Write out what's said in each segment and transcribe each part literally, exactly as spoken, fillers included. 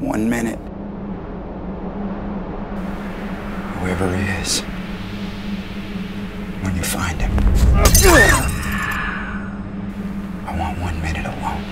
one minute. Whoever he is, when you find him, I want one minute alone.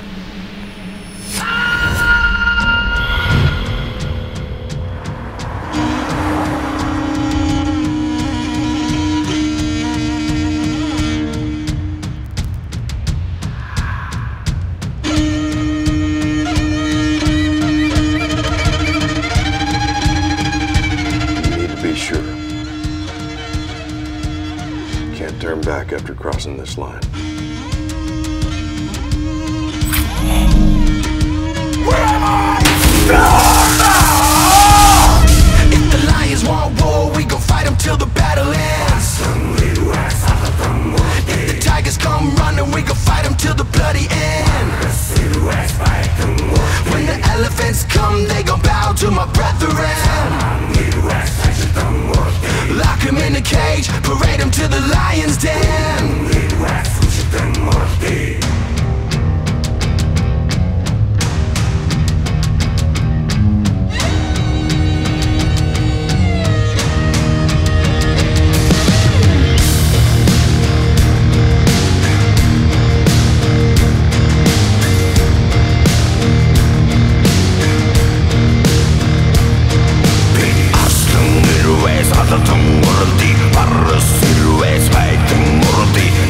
Can't turn back after crossing this line. Where am I? If the lions want war, we gon' fight them till the battle ends. If the tigers come running, we gon' fight them till the bloody end. When the elephants come, they gon' bow to my brethren. Lock him in a cage, parade him to the lion's den. Don't worry, para silhouettes, make them worthy.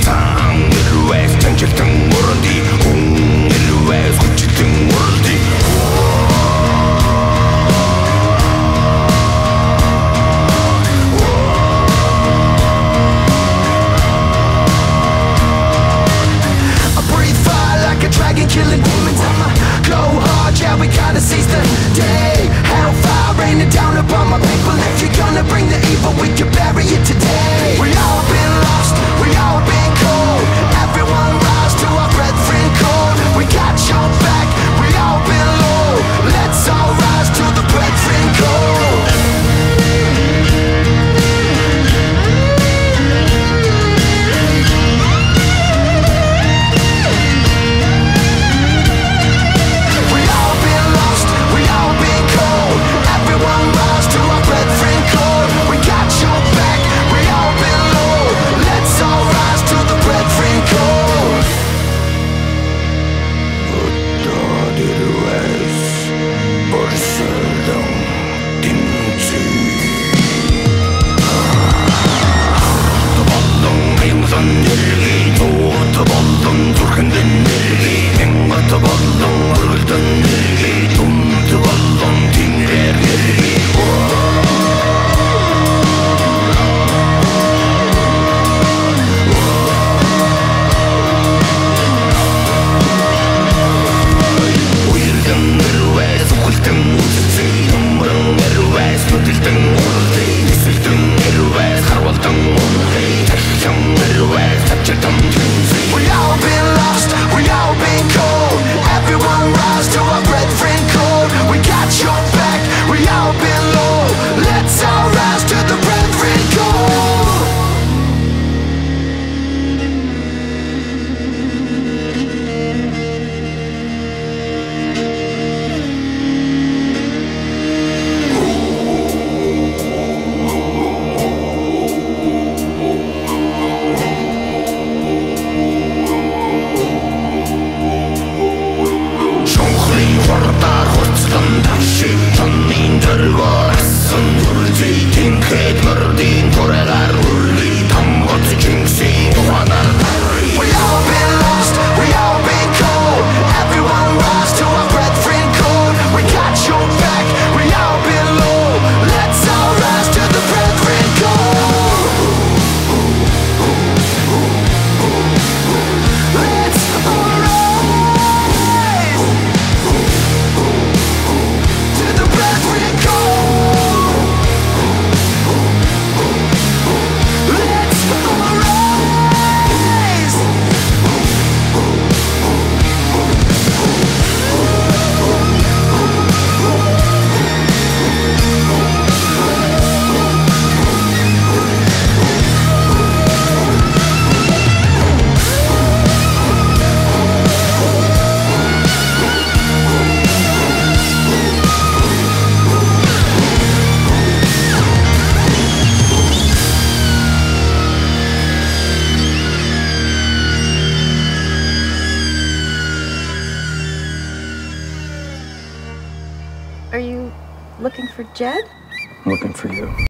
Are you looking for Jed? I'm looking for you.